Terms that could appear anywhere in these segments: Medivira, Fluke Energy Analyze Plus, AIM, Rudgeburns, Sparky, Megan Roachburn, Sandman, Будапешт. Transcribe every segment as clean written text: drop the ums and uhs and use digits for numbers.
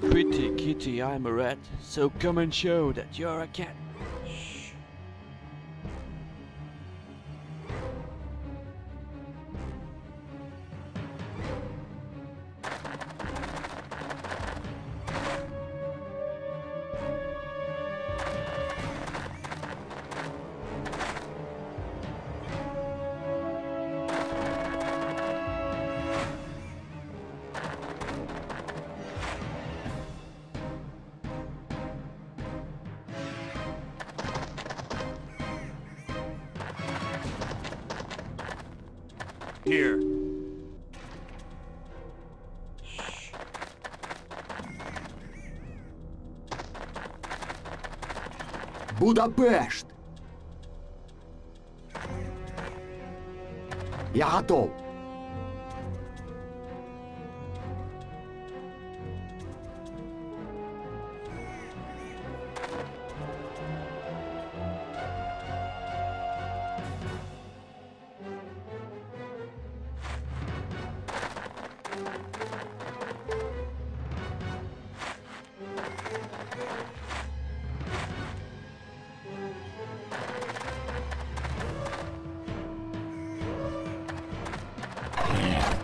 Pretty kitty, I'm a rat, so come and show that you're a cat. Shh. Here. Будапешт. Я готов.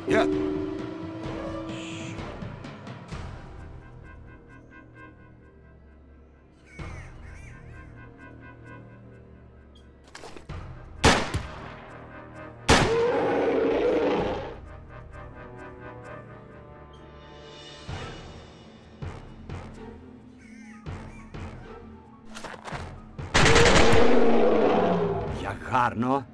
Yeah. Як гарно. Гарно.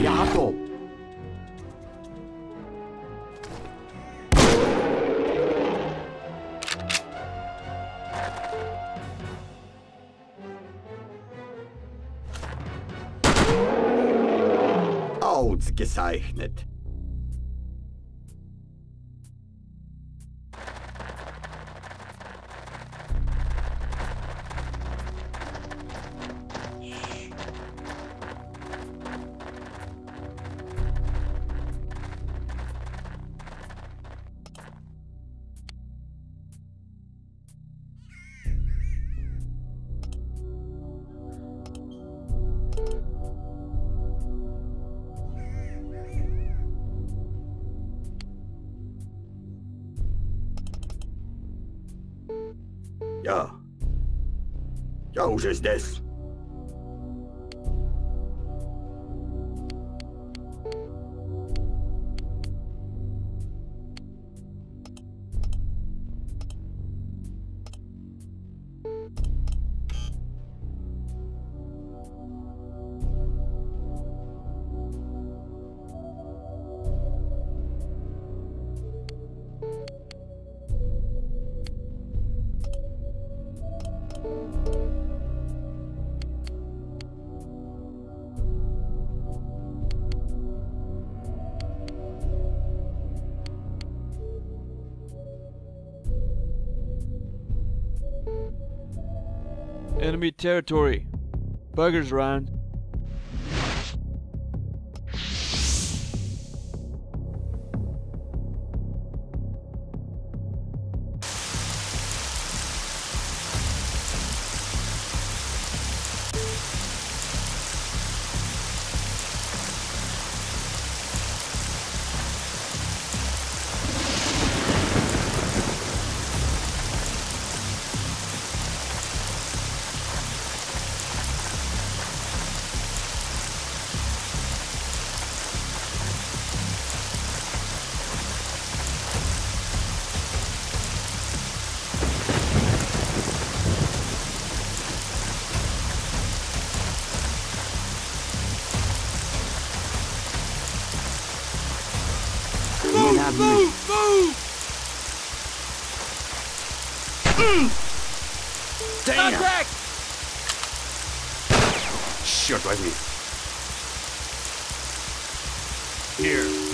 Я готов. Ausgezeichnet. Я уже здесь. Enemy territory. Buggers round. grab you. Move! Damn! Attack! Shut like me. Here.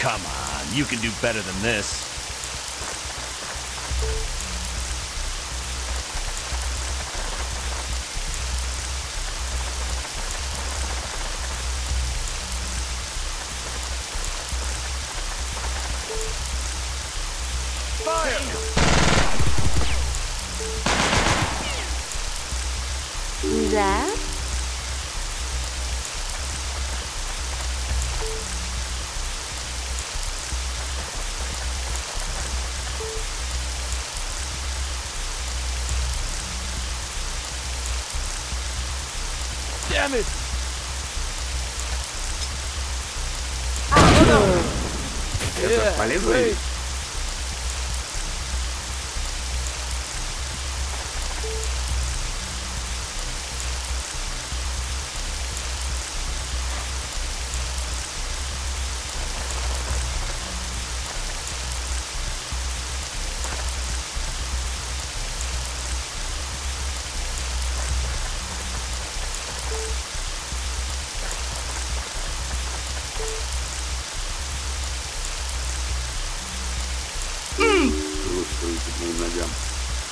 Come on, you can do better than this. Fire! That? Damn it! Это полезно.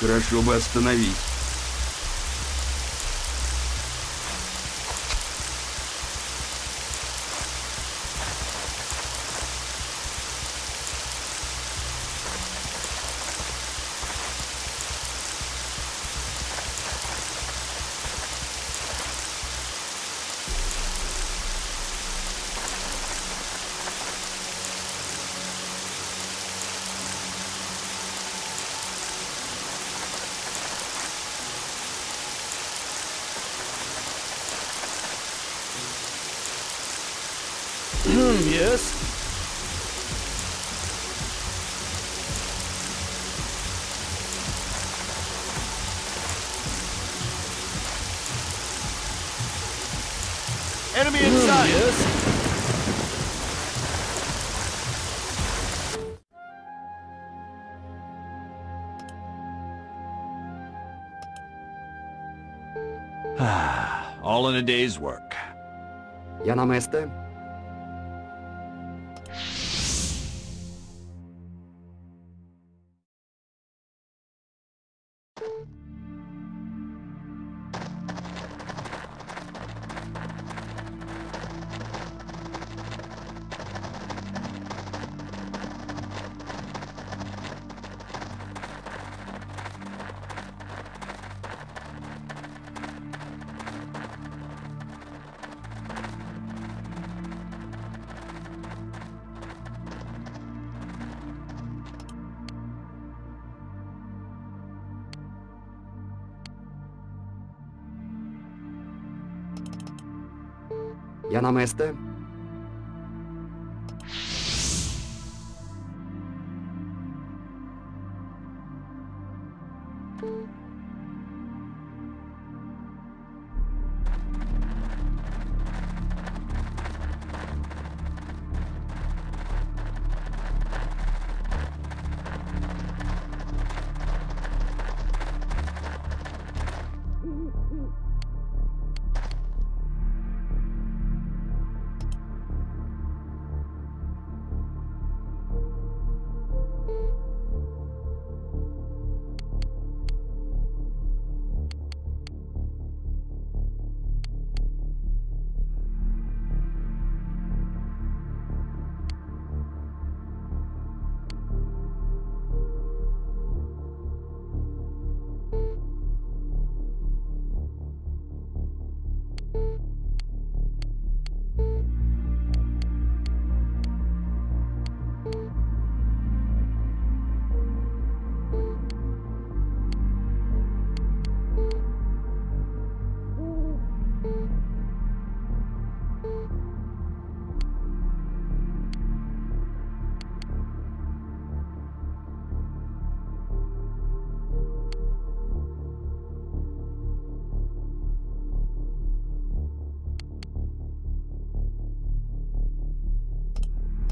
Хорошо бы остановить. Yes. Enemy inside. Yes. All in a day's work. Я на месте. Я на месте.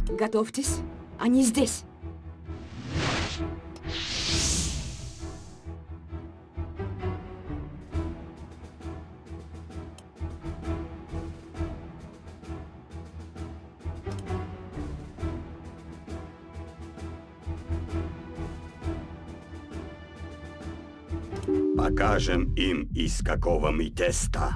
Готовьтесь, они здесь. Покажем им, из какого мы теста.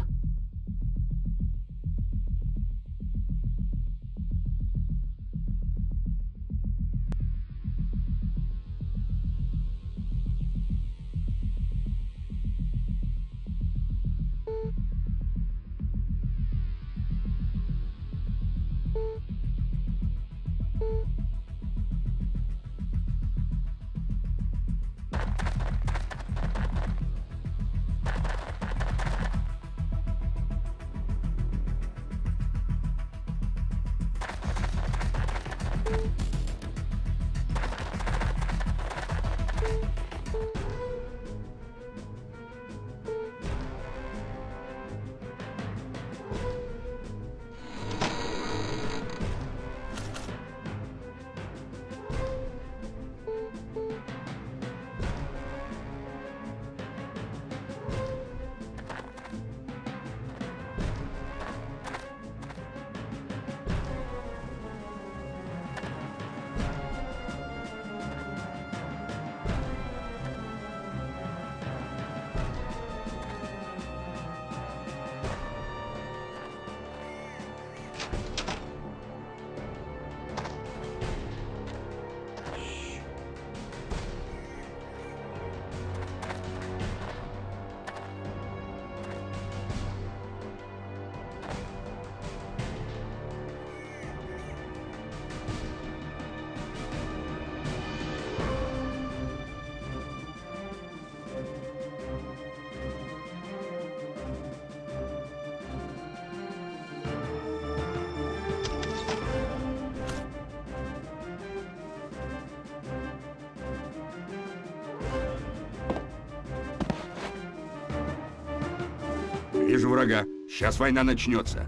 Вижу врага. Сейчас война начнется.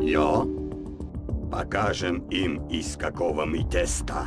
Йо, покажем им, из какого мы теста.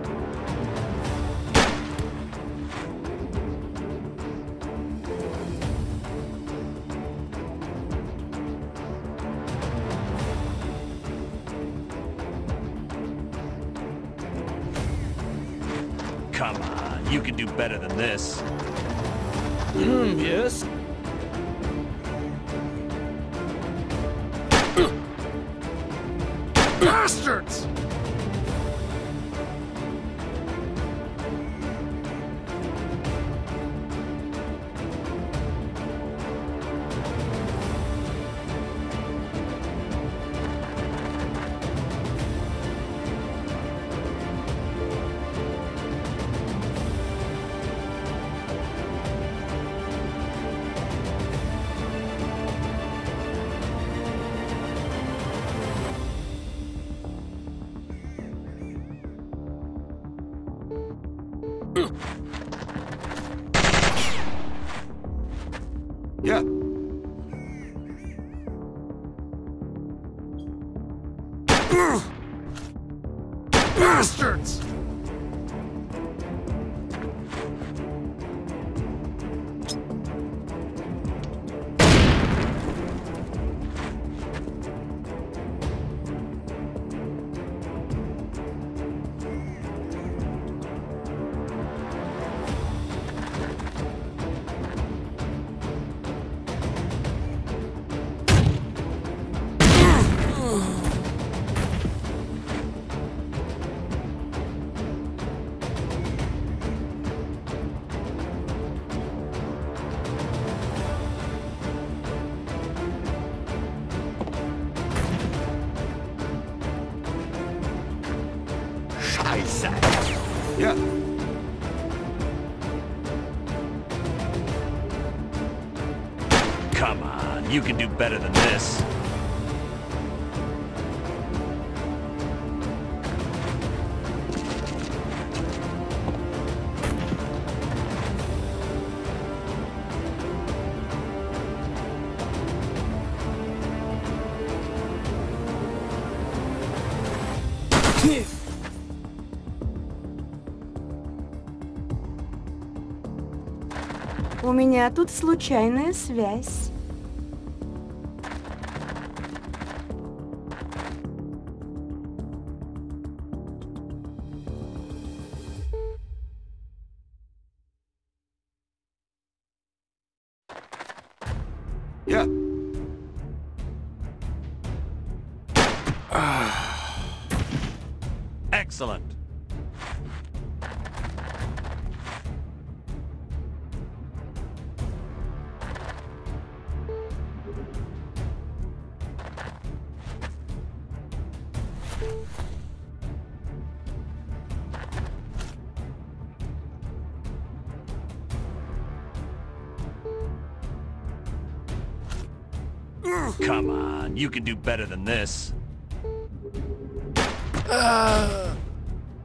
Come on, you can do better than this. Yes. Bastards! Yeah. Bastards! Yeah. Come on, you can do better than this. У меня тут случайная связь. Yeah. Excellent. Come on, you can do better than this.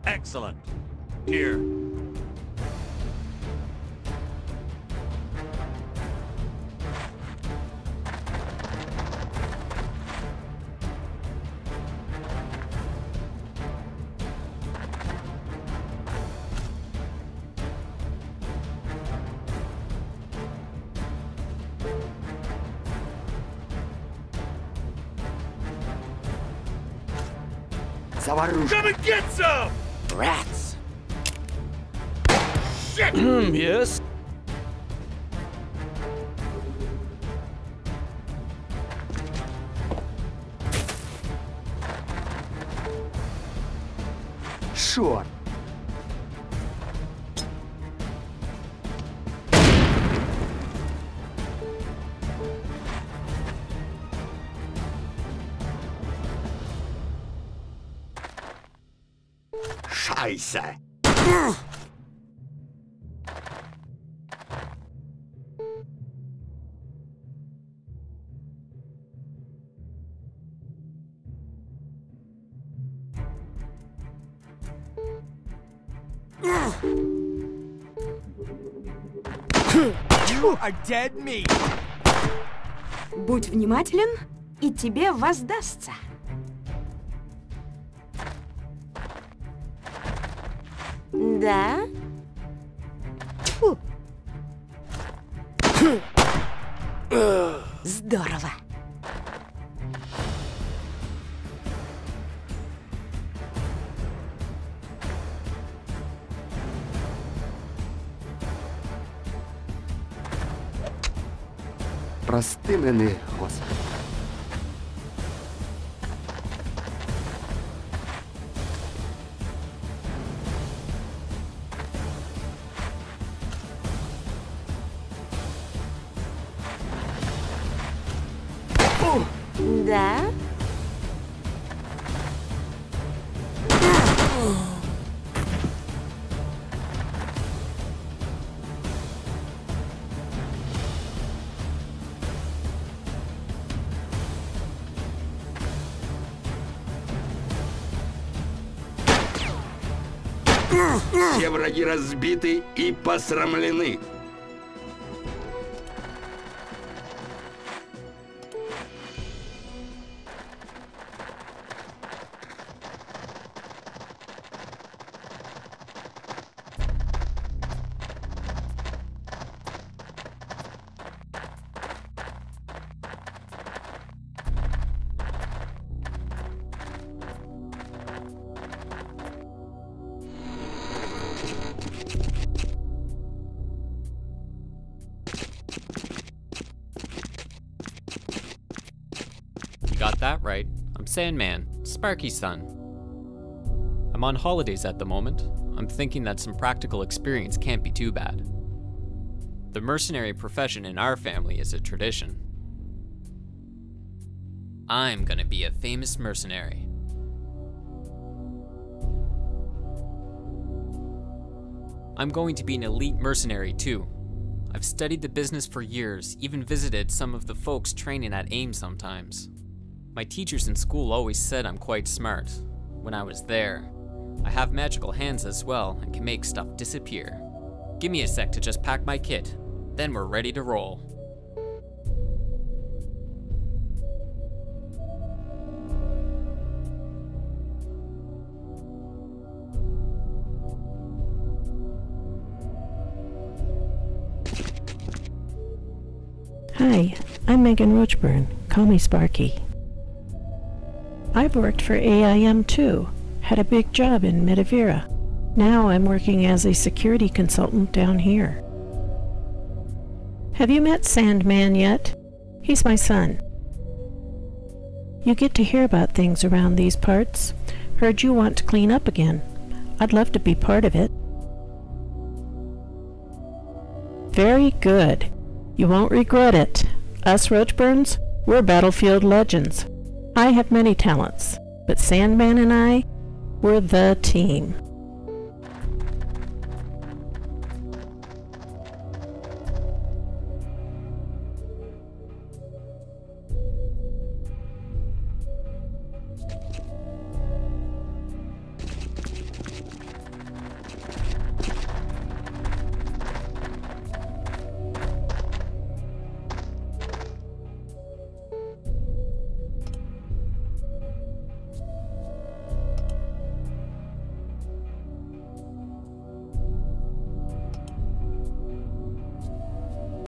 Excellent. Here. Come and get some! Brats! Shit! Yes? Sure. Scheiße. You are dead meat. Будь внимателен, и тебе воздастся. Да? Фу. Здорово. Прости меня, Господи. Да? Все враги разбиты и посрамлены. That right. I'm Sandman, Sparky's son. I'm on holidays at the moment. I'm thinking that some practical experience can't be too bad. The mercenary profession in our family is a tradition. I'm gonna be a famous mercenary. I'm going to be an elite mercenary too. I've studied the business for years, even visited some of the folks training at AIM sometimes. My teachers in school always said I'm quite smart. When I was there, I have magical hands as well and can make stuff disappear. Give me a sec to just pack my kit, then we're ready to roll. Hi, I'm Megan Roachburn. Call me Sparky. I've worked for AIM too, had a big job in Medivira. Now I'm working as a security consultant down here. Have you met Sandman yet? He's my son. You get to hear about things around these parts. Heard you want to clean up again. I'd love to be part of it. Very good. You won't regret it. Us Rudgeburns, we're battlefield legends. I have many talents, but Sandman and I, we're the team.